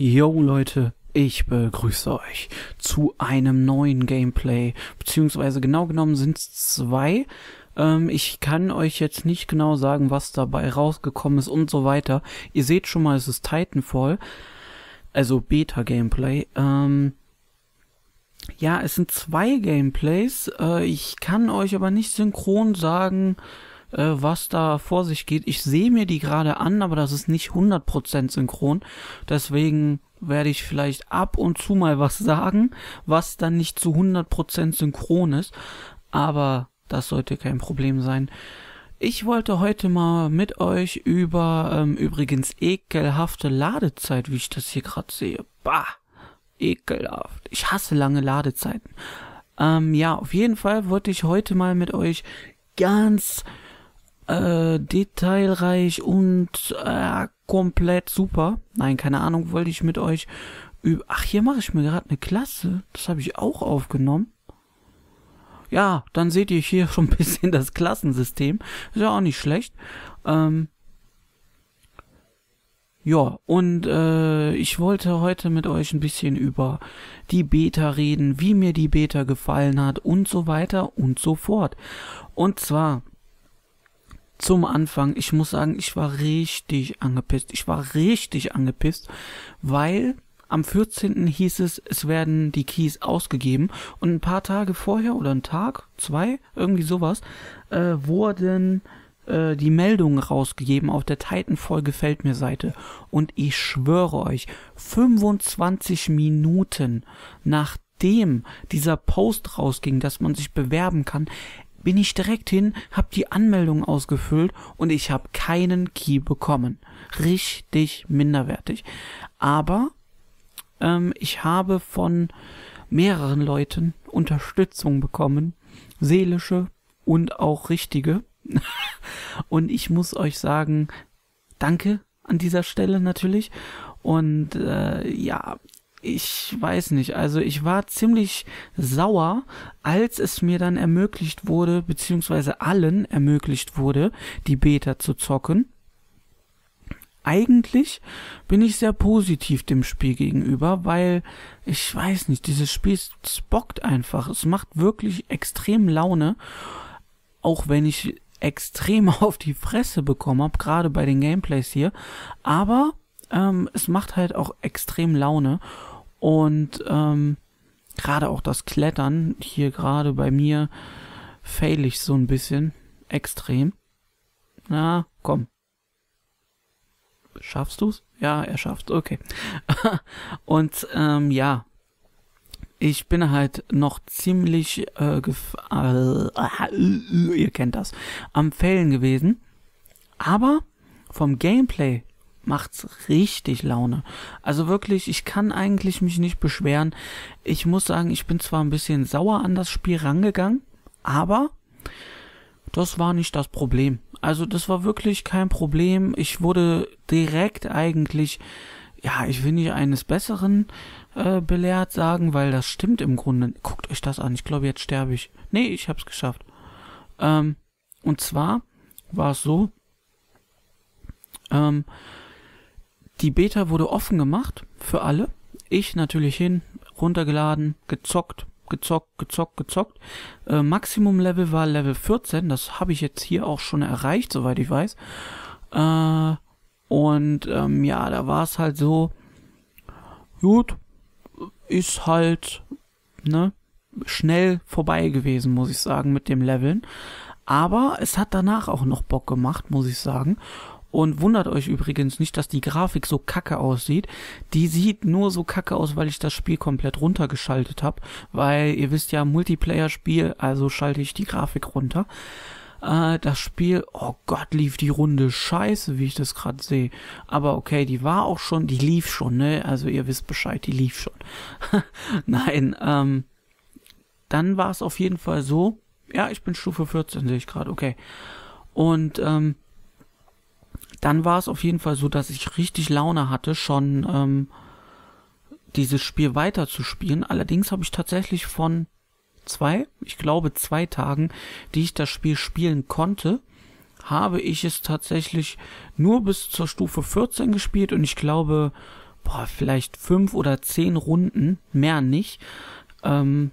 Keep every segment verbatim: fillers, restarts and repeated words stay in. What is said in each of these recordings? Yo Leute, ich begrüße euch zu einem neuen Gameplay, beziehungsweise genau genommen sind es zwei. Ähm, ich kann euch jetzt nicht genau sagen, was dabei rausgekommen ist und so weiter. Ihr seht schon mal, es ist Titanfall, also Beta-Gameplay. Ähm, ja, es sind zwei Gameplays, äh, ich kann euch aber nicht synchron sagen, was da vor sich geht. Ich sehe mir die gerade an, aber das ist nicht hundert Prozent synchron. Deswegen werde ich vielleicht ab und zu mal was sagen, was dann nicht zu hundert Prozent synchron ist. Aber das sollte kein Problem sein. Ich wollte heute mal mit euch über ähm, übrigens ekelhafte Ladezeit, wie ich das hier gerade sehe. Bah, ekelhaft. Ich hasse lange Ladezeiten. Ähm, ja, auf jeden Fall wollte ich heute mal mit euch ganz Äh, detailreich und äh, komplett super. Nein, keine Ahnung, wollte ich mit euch über... Ach, hier mache ich mir gerade eine Klasse. Das habe ich auch aufgenommen. Ja, dann seht ihr hier schon ein bisschen das Klassensystem. Ist ja auch nicht schlecht. Ähm ja, und äh, ich wollte heute mit euch ein bisschen über die Beta reden, wie mir die Beta gefallen hat und so weiter und so fort. Und zwar... Zum Anfang, ich muss sagen, ich war richtig angepisst. Ich war richtig angepisst, weil am vierzehnten hieß es, es werden die Keys ausgegeben. Und ein paar Tage vorher oder ein Tag, zwei, irgendwie sowas, äh, wurden äh, die Meldungen rausgegeben auf der Titanfall gefällt mir Seite. Und ich schwöre euch, fünfundzwanzig Minuten nachdem dieser Post rausging, dass man sich bewerben kann, bin ich direkt hin, hab die Anmeldung ausgefüllt und ich habe keinen Key bekommen. Richtig minderwertig. Aber ähm, ich habe von mehreren Leuten Unterstützung bekommen. Seelische und auch richtige. Und ich muss euch sagen, danke an dieser Stelle natürlich. Und äh, ja... Ich weiß nicht, also ich war ziemlich sauer, als es mir dann ermöglicht wurde, beziehungsweise allen ermöglicht wurde, die Beta zu zocken. Eigentlich bin ich sehr positiv dem Spiel gegenüber, weil, ich weiß nicht, dieses Spiel bockt einfach. Es macht wirklich extrem Laune, auch wenn ich extrem auf die Fresse bekommen habe, gerade bei den Gameplays hier, aber... Ähm, es macht halt auch extrem Laune und ähm, gerade auch das Klettern, hier gerade bei mir fail ich so ein bisschen extrem. Na, komm. Schaffst du's? Ja, er schafft's, okay. Und ähm, ja, ich bin halt noch ziemlich, äh, gef äh, ihr kennt das, am Failen gewesen, aber vom Gameplay macht's richtig Laune. Also wirklich, ich kann eigentlich mich nicht beschweren. Ich muss sagen, ich bin zwar ein bisschen sauer an das Spiel rangegangen, aber das war nicht das Problem. Also das war wirklich kein Problem. Ich wurde direkt eigentlich, ja, ich will nicht eines Besseren äh, belehrt sagen, weil das stimmt im Grunde. Guckt euch das an. Ich glaube, jetzt sterbe ich. Nee, ich hab's geschafft. Ähm, und zwar war es so, ähm, die Beta wurde offen gemacht für alle. Ich natürlich hin, runtergeladen, gezockt, gezockt, gezockt, gezockt. Äh, Maximum Level war Level vierzehn. Das habe ich jetzt hier auch schon erreicht, soweit ich weiß. Äh, und ähm, ja, da war es halt so, gut, ist halt ne, schnell vorbei gewesen, muss ich sagen, mit dem Leveln. Aber es hat danach auch noch Bock gemacht, muss ich sagen. Und wundert euch übrigens nicht, dass die Grafik so kacke aussieht. Die sieht nur so kacke aus, weil ich das Spiel komplett runtergeschaltet habe. Weil, ihr wisst ja, Multiplayer-Spiel, also schalte ich die Grafik runter. Äh, das Spiel, oh Gott, lief die Runde scheiße, wie ich das gerade sehe. Aber okay, die war auch schon, die lief schon, ne? Also ihr wisst Bescheid, die lief schon. Nein, ähm, dann war es auf jeden Fall so. Ja, ich bin Stufe vierzehn, sehe ich gerade, okay. Und, ähm, dann war es auf jeden Fall so, dass ich richtig Laune hatte, schon ähm, dieses Spiel weiterzuspielen. Allerdings habe ich tatsächlich von zwei, ich glaube zwei Tagen, die ich das Spiel spielen konnte, habe ich es tatsächlich nur bis zur Stufe vierzehn gespielt und ich glaube boah, vielleicht fünf oder zehn Runden, mehr nicht, ähm,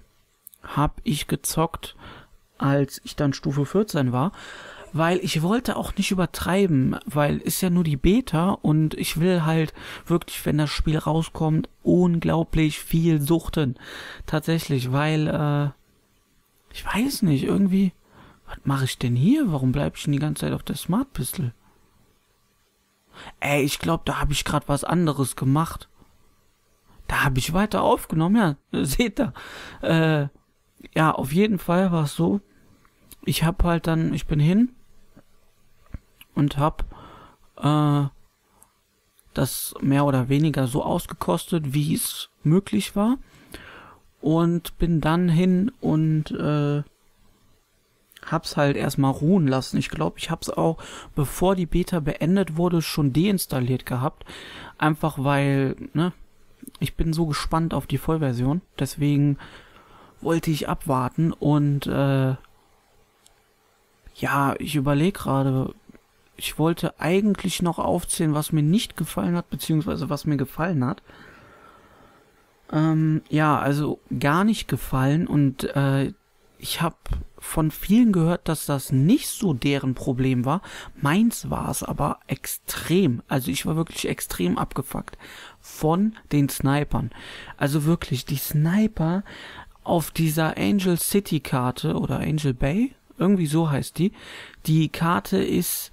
habe ich gezockt, als ich dann Stufe vierzehn war, weil ich wollte auch nicht übertreiben, weil ist ja nur die Beta und ich will halt wirklich, wenn das Spiel rauskommt, unglaublich viel suchten. Tatsächlich, weil, äh, ich weiß nicht, irgendwie, was mache ich denn hier? Warum bleibe ich denn die ganze Zeit auf der Smart Pistol? Ey, ich glaube, da habe ich gerade was anderes gemacht. Da habe ich weiter aufgenommen, ja, seht ihr. Äh, ja, auf jeden Fall war es so, ich habe halt dann, ich bin hin und habe äh, das mehr oder weniger so ausgekostet, wie es möglich war. Und bin dann hin und äh, hab's halt erstmal ruhen lassen. Ich glaube, ich hab's auch, bevor die Beta beendet wurde, schon deinstalliert gehabt. Einfach weil, ne, ich bin so gespannt auf die Vollversion. Deswegen wollte ich abwarten und, äh, ja, ich überlege gerade, ich wollte eigentlich noch aufzählen, was mir nicht gefallen hat, beziehungsweise was mir gefallen hat. Ähm, ja, also gar nicht gefallen und, äh, ich habe von vielen gehört, dass das nicht so deren Problem war. Meins war es aber extrem. Also ich war wirklich extrem abgefuckt von den Snipern. Also wirklich, die Sniper auf dieser Angel City Karte oder Angel Bay, irgendwie so heißt die. Die Karte ist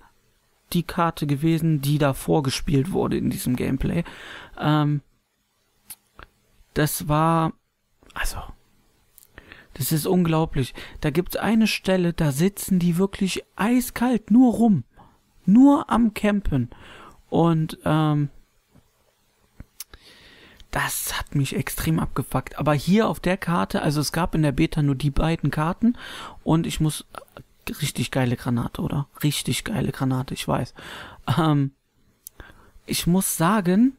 die Karte gewesen, die davor gespielt wurde in diesem Gameplay. Ähm, das war, also... Das ist unglaublich. Da gibt's eine Stelle, da sitzen die wirklich eiskalt nur rum. Nur am Campen. Und ähm, das hat mich extrem abgefuckt. Aber hier auf der Karte, also es gab in der Beta nur die beiden Karten. Und ich muss... Richtig geile Granate, oder? Richtig geile Granate, ich weiß. Ähm, ich muss sagen,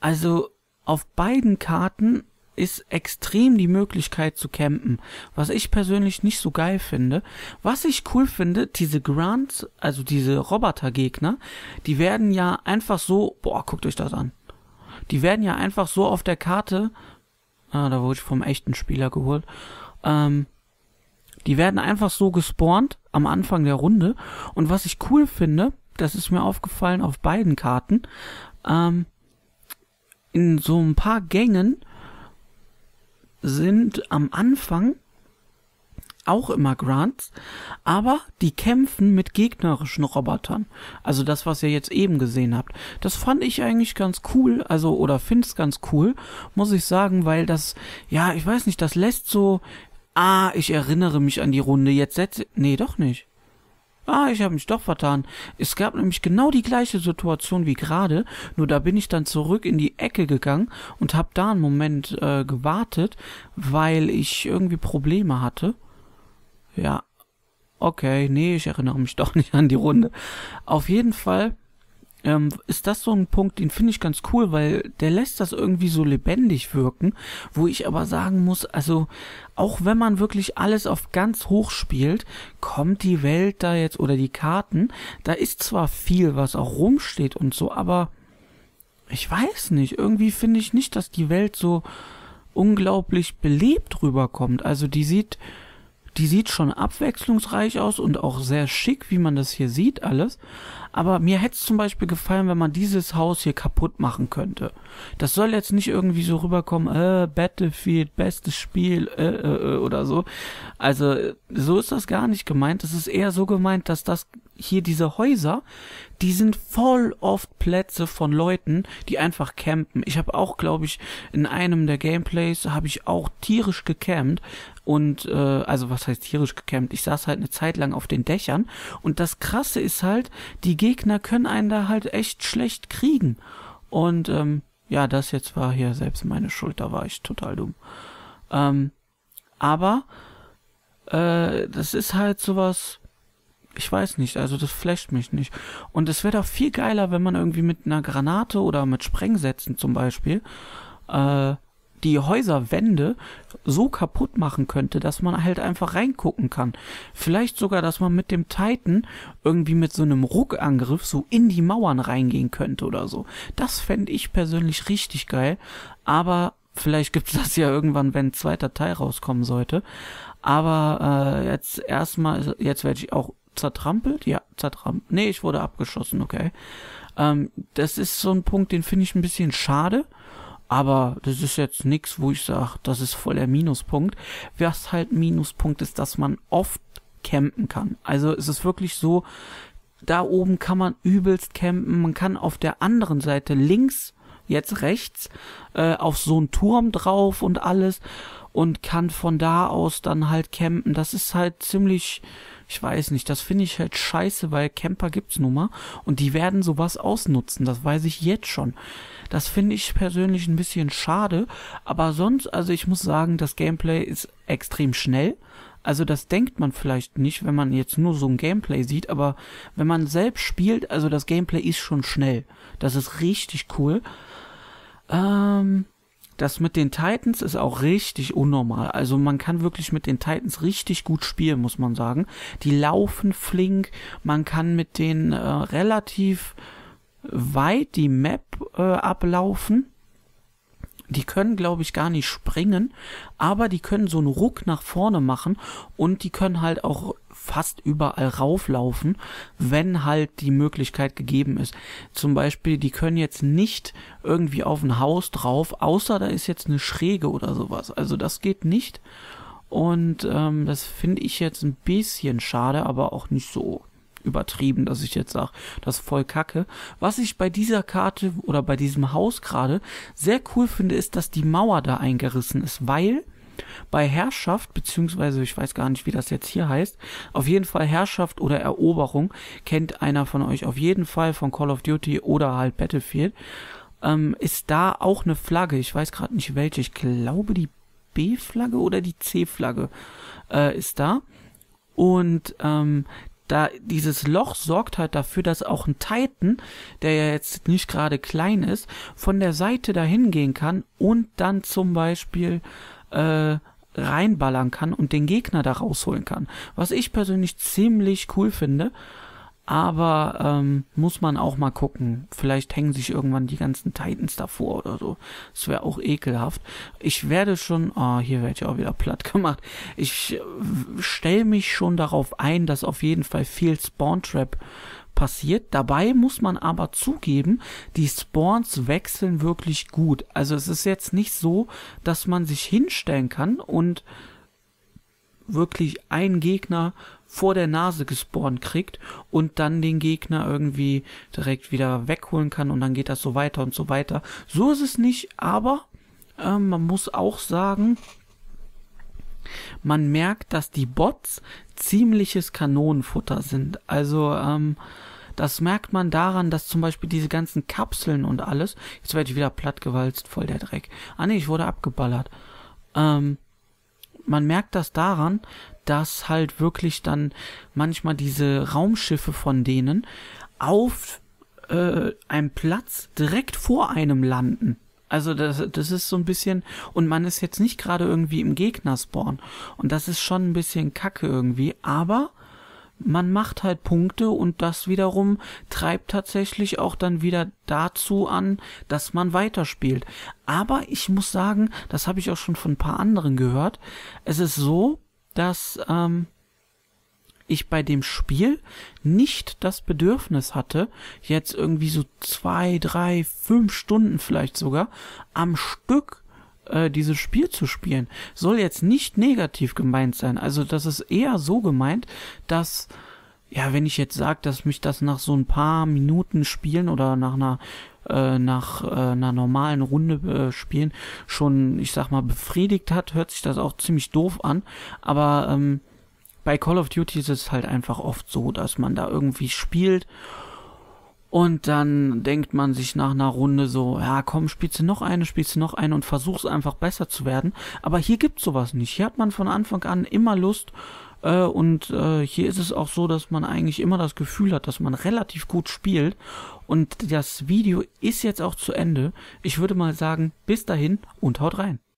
also auf beiden Karten ist extrem die Möglichkeit zu campen, was ich persönlich nicht so geil finde. Was ich cool finde, diese Grunts, also diese Robotergegner, die werden ja einfach so, boah, guckt euch das an, die werden ja einfach so auf der Karte, ah, da wurde ich vom echten Spieler geholt, ähm, die werden einfach so gespawnt am Anfang der Runde und was ich cool finde, das ist mir aufgefallen auf beiden Karten, ähm, in so ein paar Gängen sind am Anfang auch immer Grunts, aber die kämpfen mit gegnerischen Robotern. Also das, was ihr jetzt eben gesehen habt. Das fand ich eigentlich ganz cool, also oder find's ganz cool, muss ich sagen, weil das, ja, ich weiß nicht, das lässt so, ah, ich erinnere mich an die Runde, jetzt setze, nee, doch nicht. Ah, ich habe mich doch vertan. Es gab nämlich genau die gleiche Situation wie gerade, nur da bin ich dann zurück in die Ecke gegangen und habe da einen Moment äh, gewartet, weil ich irgendwie Probleme hatte. Ja, okay, nee, ich erinnere mich doch nicht an die Runde. Auf jeden Fall ähm, ist das so ein Punkt, den finde ich ganz cool, weil der lässt das irgendwie so lebendig wirken, wo ich aber sagen muss, also... Auch wenn man wirklich alles auf ganz hoch spielt, kommt die Welt da jetzt, oder die Karten, da ist zwar viel, was auch rumsteht und so, aber ich weiß nicht, irgendwie finde ich nicht, dass die Welt so unglaublich belebt rüberkommt. Also die sieht, die sieht schon abwechslungsreich aus und auch sehr schick, wie man das hier sieht alles. Aber mir hätte es zum Beispiel gefallen, wenn man dieses Haus hier kaputt machen könnte. Das soll jetzt nicht irgendwie so rüberkommen, äh, Battlefield, bestes Spiel, äh, äh, oder so. Also, so ist das gar nicht gemeint. Es ist eher so gemeint, dass das hier diese Häuser, die sind voll oft Plätze von Leuten, die einfach campen. Ich habe auch, glaube ich, in einem der Gameplays habe ich auch tierisch gecampt. Und, äh, also was heißt tierisch gecampt? Ich saß halt eine Zeit lang auf den Dächern. Und das Krasse ist halt, die Gegner können einen da halt echt schlecht kriegen. Und, ähm, ja, das jetzt war hier selbst meine Schuld, da war ich total dumm. Ähm, aber, äh, das ist halt sowas, ich weiß nicht, also das flasht mich nicht. Und es wäre doch viel geiler, wenn man irgendwie mit einer Granate oder mit Sprengsätzen zum Beispiel, äh, die Häuserwände so kaputt machen könnte, dass man halt einfach reingucken kann. Vielleicht sogar, dass man mit dem Titan irgendwie mit so einem Ruckangriff so in die Mauern reingehen könnte oder so. Das fände ich persönlich richtig geil, aber vielleicht gibt es das ja irgendwann, wenn ein zweiter Teil rauskommen sollte. Aber äh, jetzt erstmal, jetzt werde ich auch zertrampelt? Ja, zertrampelt. Nee, ich wurde abgeschossen, okay. Ähm, das ist so ein Punkt, den finde ich ein bisschen schade. Aber das ist jetzt nichts, wo ich sage, das ist voll der Minuspunkt. Was halt ein Minuspunkt ist, dass man oft campen kann. Also es ist wirklich so, da oben kann man übelst campen. Man kann auf der anderen Seite links, jetzt rechts, äh, auf so einen Turm drauf und alles. Und kann von da aus dann halt campen. Das ist halt ziemlich, ich weiß nicht, das finde ich halt scheiße, weil Camper gibt's nun mal. Und die werden sowas ausnutzen, das weiß ich jetzt schon. Das finde ich persönlich ein bisschen schade, aber sonst, also ich muss sagen, das Gameplay ist extrem schnell. Also das denkt man vielleicht nicht, wenn man jetzt nur so ein Gameplay sieht, aber wenn man selbst spielt, also das Gameplay ist schon schnell. Das ist richtig cool. Ähm... Das mit den Titans ist auch richtig unnormal. Also man kann wirklich mit den Titans richtig gut spielen, muss man sagen. Die laufen flink. Man kann mit denen äh, relativ weit die Map äh, ablaufen. Die können, glaube ich, gar nicht springen. Aber die können so einen Ruck nach vorne machen. Und die können halt auch fast überall rauflaufen, wenn halt die Möglichkeit gegeben ist. Zum Beispiel, die können jetzt nicht irgendwie auf ein Haus drauf, außer da ist jetzt eine Schräge oder sowas. Also das geht nicht. Und ähm, das finde ich jetzt ein bisschen schade, aber auch nicht so übertrieben, dass ich jetzt sage, das ist voll kacke. Was ich bei dieser Karte oder bei diesem Haus gerade sehr cool finde, ist, dass die Mauer da eingerissen ist, weil bei Herrschaft, beziehungsweise ich weiß gar nicht, wie das jetzt hier heißt, auf jeden Fall Herrschaft oder Eroberung, kennt einer von euch auf jeden Fall von Call of Duty oder halt Battlefield, ähm, ist da auch eine Flagge, ich weiß gerade nicht welche, ich glaube die B-Flagge oder die C-Flagge äh, ist da und ähm, da dieses Loch sorgt halt dafür, dass auch ein Titan, der ja jetzt nicht gerade klein ist, von der Seite dahin gehen kann und dann zum Beispiel Äh, reinballern kann und den Gegner da rausholen kann. Was ich persönlich ziemlich cool finde, aber ähm, muss man auch mal gucken. Vielleicht hängen sich irgendwann die ganzen Titans davor oder so. Das wäre auch ekelhaft. Ich werde schon, ah, oh, hier werde ich auch wieder platt gemacht. Ich stelle mich schon darauf ein, dass auf jeden Fall viel Spawn-Trap passiert. Dabei muss man aber zugeben, die Spawns wechseln wirklich gut. Also es ist jetzt nicht so, dass man sich hinstellen kann und wirklich einen Gegner vor der Nase gespawnt kriegt und dann den Gegner irgendwie direkt wieder wegholen kann und dann geht das so weiter und so weiter. So ist es nicht, aber äh, man muss auch sagen, man merkt, dass die Bots ziemliches Kanonenfutter sind. Also ähm, das merkt man daran, dass zum Beispiel diese ganzen Kapseln und alles, jetzt werde ich wieder plattgewalzt, voll der Dreck. Ah ne, ich wurde abgeballert. Ähm, man merkt das daran, dass halt wirklich dann manchmal diese Raumschiffe von denen auf äh, einem Platz direkt vor einem landen. Also das, das ist so ein bisschen, und man ist jetzt nicht gerade irgendwie im Gegnerspawn. Und das ist schon ein bisschen kacke irgendwie, aber man macht halt Punkte und das wiederum treibt tatsächlich auch dann wieder dazu an, dass man weiterspielt. Aber ich muss sagen, das habe ich auch schon von ein paar anderen gehört, es ist so, dass ähm, ich bei dem Spiel nicht das Bedürfnis hatte, jetzt irgendwie so zwei, drei, fünf Stunden vielleicht sogar am Stück äh, dieses Spiel zu spielen. Soll jetzt nicht negativ gemeint sein. Also das ist eher so gemeint, dass, ja, wenn ich jetzt sage, dass mich das nach so ein paar Minuten spielen oder nach einer äh, nach äh, einer normalen Runde äh, spielen schon, ich sag mal, befriedigt hat, hört sich das auch ziemlich doof an. Aber ähm, bei Call of Duty ist es halt einfach oft so, dass man da irgendwie spielt und dann denkt man sich nach einer Runde so, ja komm, spielst du noch eine, spielst du noch eine und versuchst einfach besser zu werden. Aber hier gibt's sowas nicht. Hier hat man von Anfang an immer Lust äh, und äh, hier ist es auch so, dass man eigentlich immer das Gefühl hat, dass man relativ gut spielt. Und das Video ist jetzt auch zu Ende. Ich würde mal sagen, bis dahin und haut rein.